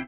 Oh.